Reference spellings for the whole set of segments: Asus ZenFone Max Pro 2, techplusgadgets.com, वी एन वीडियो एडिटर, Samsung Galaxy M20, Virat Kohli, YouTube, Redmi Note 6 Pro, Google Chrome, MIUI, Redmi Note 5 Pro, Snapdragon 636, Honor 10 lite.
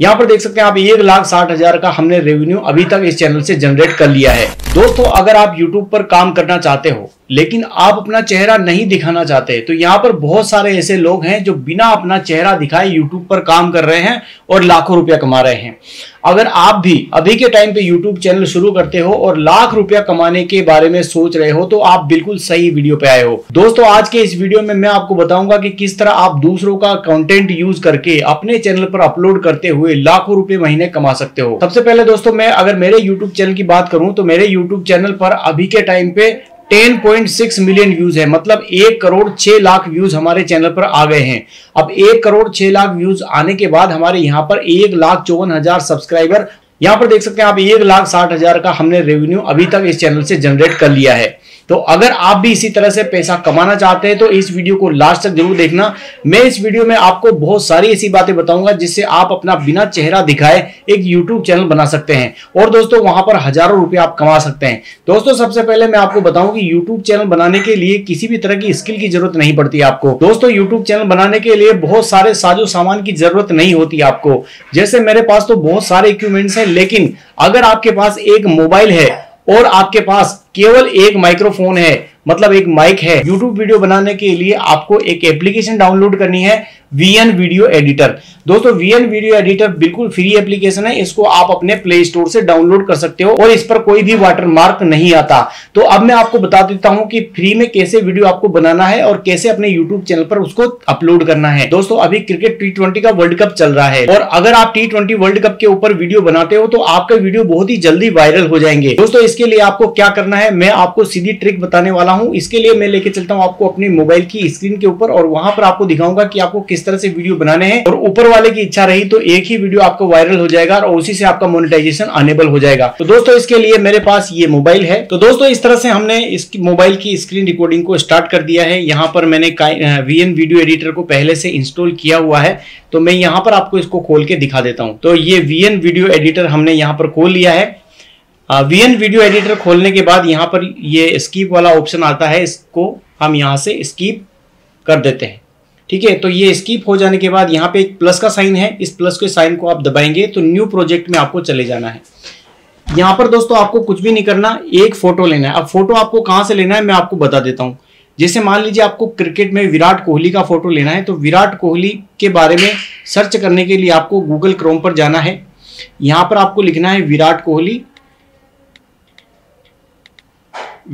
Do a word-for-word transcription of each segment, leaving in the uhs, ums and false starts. यहाँ पर देख सकते हैं आप एक लाख साठ हजार का हमने रेवेन्यू अभी तक इस चैनल से जनरेट कर लिया है। दोस्तों अगर आप YouTube पर काम करना चाहते हो लेकिन आप अपना चेहरा नहीं दिखाना चाहते तो यहाँ पर बहुत सारे ऐसे लोग हैं जो बिना अपना चेहरा दिखाए YouTube पर काम कर रहे हैं और लाखों रुपया कमा रहे हैं। अगर आप भी अभी के टाइम पे YouTube चैनल शुरू करते हो और लाख रुपया कमाने के बारे में सोच रहे हो तो आप बिल्कुल सही वीडियो पे आए हो। दोस्तों आज के इस वीडियो में मैं आपको बताऊंगा कि किस तरह आप दूसरों का कंटेंट यूज करके अपने चैनल पर अपलोड करते हुए लाखों रुपए महीने कमा सकते हो। सबसे पहले दोस्तों मैं अगर मेरे यूट्यूब चैनल की बात करूं तो मेरे यूट्यूब चैनल पर अभी के टाइम पे दस पॉइंट छह मिलियन व्यूज है, मतलब एक करोड़ छह लाख व्यूज हमारे चैनल पर आ गए हैं। अब एक करोड़ छह लाख व्यूज आने के बाद हमारे यहाँ पर एक लाख चौवन हजार सब्सक्राइबर, यहाँ पर देख सकते हैं आप एक लाख साठ हजार का हमने रेवेन्यू अभी तक इस चैनल से जनरेट कर लिया है। तो अगर आप भी इसी तरह से पैसा कमाना चाहते हैं तो इस वीडियो को लास्ट तक जरूर देखना। मैं इस वीडियो में आपको बहुत सारी ऐसी बातें बताऊंगा जिससे आप अपना बिना चेहरा दिखाए एक यूट्यूब चैनल बना सकते हैं और दोस्तों वहां पर हजारों रुपए आप कमा सकते हैं। दोस्तों सबसे पहले मैं आपको बताऊं कि यूट्यूब चैनल बनाने के लिए किसी भी तरह की स्किल की जरूरत नहीं पड़ती आपको। दोस्तों यूट्यूब चैनल बनाने के लिए बहुत सारे साजो सामान की जरूरत नहीं होती आपको। जैसे मेरे पास तो बहुत सारे इक्विपमेंट्स हैं, लेकिन अगर आपके पास एक मोबाइल है और आपके पास केवल एक माइक्रोफोन है, मतलब एक माइक है, YouTube वीडियो बनाने के लिए आपको एक एप्लीकेशन डाउनलोड करनी है, वी एन वीडियो एडिटर। दोस्तों वी एन वीडियो एडिटर बिल्कुल फ्री एप्लीकेशन है, इसको आप अपने प्ले स्टोर से डाउनलोड कर सकते हो और इस पर कोई भी वाटरमार्क नहीं आता। तो अब मैं आपको बता देता हूं कि फ्री में कैसे वीडियो आपको बनाना है और कैसे अपने यूट्यूब चैनल पर उसको अपलोड करना है। दोस्तों अभी क्रिकेट टी ट्वेंटी का वर्ल्ड कप चल रहा है और अगर आप टी ट्वेंटी वर्ल्ड कप के ऊपर वीडियो बनाते हो तो आपका वीडियो बहुत ही जल्दी वायरल हो जाएंगे। दोस्तों इसके लिए आपको क्या करना है, मैं आपको सीधी ट्रिक बताने वाला हूं। इसके लिए मैं लेके चलता हूं आपको अपने मोबाइल की स्क्रीन के ऊपर और वहां पर आपको दिखाऊंगा कि आपको किस तरह से वीडियो बनाने हैं। और ऊपर वाले की इच्छा रही तो एक ही वीडियो आपको वायरल हो जाएगा और उसी से आपका मोनेटाइजेशन अनेबल हो जाएगा। तो दोस्तों इसके लिए मेरे पास ये मोबाइल है। तो दोस्तों इस तरह से हमने इस मोबाइल की स्क्रीन रिकॉर्डिंग को स्टार्ट कर दिया है। यहाँ पर मैंने वी एन वीडियो एडिटर को पहले से इंस्टॉल किया हुआ है, तो मैं यहाँ पर आपको इसको खोल के दिखा देता हूँ। तो ये वी एन वीडियो एडिटर हमने यहाँ पर खोल लिया है। वी एन वीडियो एडिटर खोलने के बाद यहाँ पर ये स्किप वाला ऑप्शन आता है, इसको हम यहाँ से स्किप कर देते हैं। ठीक है, तो ये स्किप हो जाने के बाद यहाँ पे एक प्लस का साइन है, इस प्लस के साइन को आप दबाएंगे तो न्यू प्रोजेक्ट में आपको चले जाना है। यहाँ पर दोस्तों आपको कुछ भी नहीं करना, एक फोटो लेना है। अब फोटो आपको कहाँ से लेना है मैं आपको बता देता हूँ। जैसे मान लीजिए आपको क्रिकेट में विराट कोहली का फोटो लेना है, तो विराट कोहली के बारे में सर्च करने के लिए आपको गूगल क्रोम पर जाना है। यहाँ पर आपको लिखना है विराट कोहली,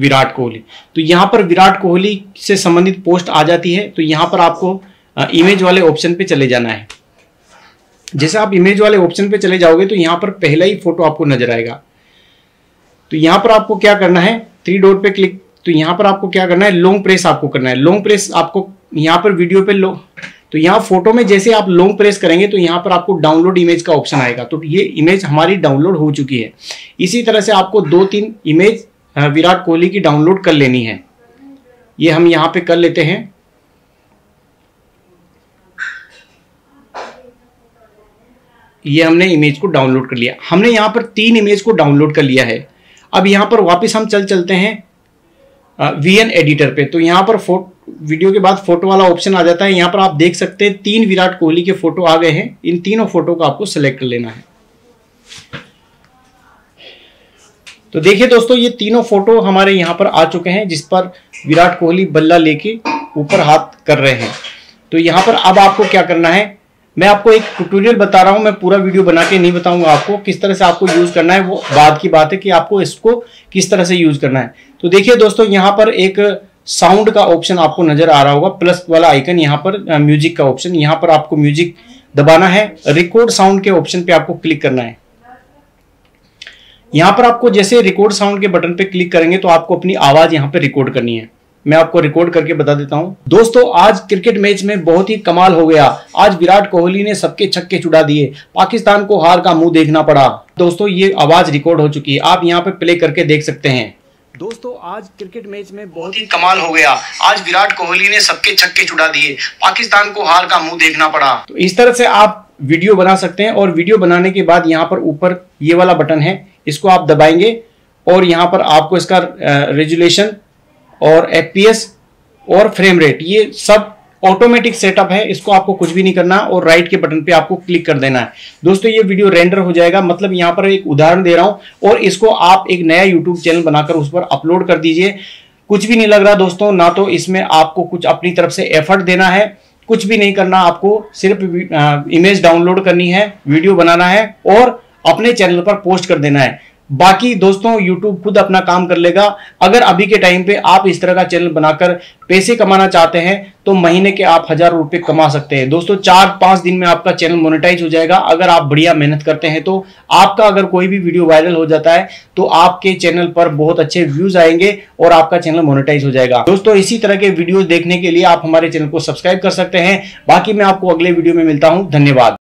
विराट कोहली। तो यहाँ पर विराट कोहली से संबंधित पोस्ट आ जाती है। तो यहाँ पर आपको इमेज वाले ऑप्शन पे चले जाना है। जैसे आप इमेज वाले ऑप्शन पे चले जाओगे तो यहाँ पर पहला ही फोटो आपको नजर आएगा। तो यहाँ पर आपको क्या करना है, थ्री डॉट पे क्लिक, तो यहाँ पर आपको क्या करना है, लॉन्ग प्रेस आपको करना है। लॉन्ग प्रेस आपको यहाँ पर वीडियो पे लो, तो यहाँ फोटो में जैसे आप लॉन्ग प्रेस करेंगे तो यहाँ पर आपको डाउनलोड इमेज का ऑप्शन आएगा। तो ये इमेज हमारी डाउनलोड हो चुकी है। इसी तरह से आपको दो तीन इमेज विराट कोहली की डाउनलोड कर लेनी है। ये हम यहाँ पे कर लेते हैं। ये हमने इमेज को डाउनलोड कर लिया, हमने यहाँ पर तीन इमेज को डाउनलोड कर लिया है। अब यहाँ पर वापस हम चल चलते हैं वी एन एडिटर पे। तो यहाँ पर फोटो वीडियो के बाद फोटो वाला ऑप्शन आ जाता है। यहाँ पर आप देख सकते हैं तीन विराट कोहली के फोटो आ गए हैं। इन तीनों फोटो को आपको सेलेक्ट कर लेना है। तो देखिए दोस्तों ये तीनों फोटो हमारे यहाँ पर आ चुके हैं, जिस पर विराट कोहली बल्ला लेके ऊपर हाथ कर रहे हैं। तो यहाँ पर अब आपको क्या करना है, मैं आपको एक ट्यूटोरियल बता रहा हूँ, मैं पूरा वीडियो बना के नहीं बताऊंगा आपको। किस तरह से आपको यूज़ करना है वो बाद की बात है कि आपको इसको किस तरह से यूज़ करना है। तो देखिए दोस्तों यहाँ पर एक साउंड का ऑप्शन आपको नजर आ रहा होगा, प्लस वाला आइकन, यहाँ पर म्यूजिक का ऑप्शन, यहाँ पर आपको म्यूजिक दबाना है। रिकॉर्ड साउंड के ऑप्शन पर आपको क्लिक करना है। यहाँ पर आपको जैसे रिकॉर्ड साउंड के बटन पे क्लिक करेंगे तो आपको अपनी आवाज यहाँ पे रिकॉर्ड करनी है। मैं आपको रिकॉर्ड करके बता देता हूँ। दोस्तों आज क्रिकेट मैच में बहुत ही कमाल हो गया, आज विराट कोहली ने सबके छक्के छुड़ा दिए, पाकिस्तान को हार का मुंह देखना पड़ा। दोस्तों ये आवाज रिकॉर्ड हो चुकी है, आप यहाँ पे प्ले करके देख सकते हैं। दोस्तों आज क्रिकेट मैच में बहुत ही कमाल हो गया, आज विराट कोहली ने सबके छक्के छुड़ा दिए, पाकिस्तान को हार का मुंह देखना पड़ा। तो इस तरह से आप वीडियो बना सकते हैं। और वीडियो बनाने के बाद यहाँ पर ऊपर ये वाला बटन है, इसको आप दबाएंगे और यहाँ पर आपको इसका रेजुलेशन और एफ पी एस और फ्रेम रेट ये सब ऑटोमेटिक सेटअप है, इसको आपको कुछ भी नहीं करना और राइट के बटन पे आपको क्लिक कर देना है। दोस्तों ये वीडियो रेंडर हो जाएगा, मतलब यहाँ पर एक उदाहरण दे रहा हूँ, और इसको आप एक नया यूट्यूब चैनल बनाकर उस पर अपलोड कर दीजिए। कुछ भी नहीं लग रहा दोस्तों, ना तो इसमें आपको कुछ अपनी तरफ से एफर्ट देना है, कुछ भी नहीं करना, आपको सिर्फ इमेज डाउनलोड करनी है, वीडियो बनाना है और अपने चैनल पर पोस्ट कर देना है। बाकी दोस्तों YouTube खुद अपना काम कर लेगा। अगर अभी के टाइम पे आप इस तरह का चैनल बनाकर पैसे कमाना चाहते हैं तो महीने के आप हज़ार रुपये कमा सकते हैं दोस्तों। चार पाँच दिन में आपका चैनल मोनेटाइज हो जाएगा। अगर आप बढ़िया मेहनत करते हैं तो आपका अगर कोई भी वीडियो वायरल हो जाता है तो आपके चैनल पर बहुत अच्छे व्यूज़ आएंगे और आपका चैनल मोनेटाइज हो जाएगा। दोस्तों इसी तरह के वीडियोज़ देखने के लिए आप हमारे चैनल को सब्सक्राइब कर सकते हैं। बाकी मैं आपको अगले वीडियो में मिलता हूँ। धन्यवाद।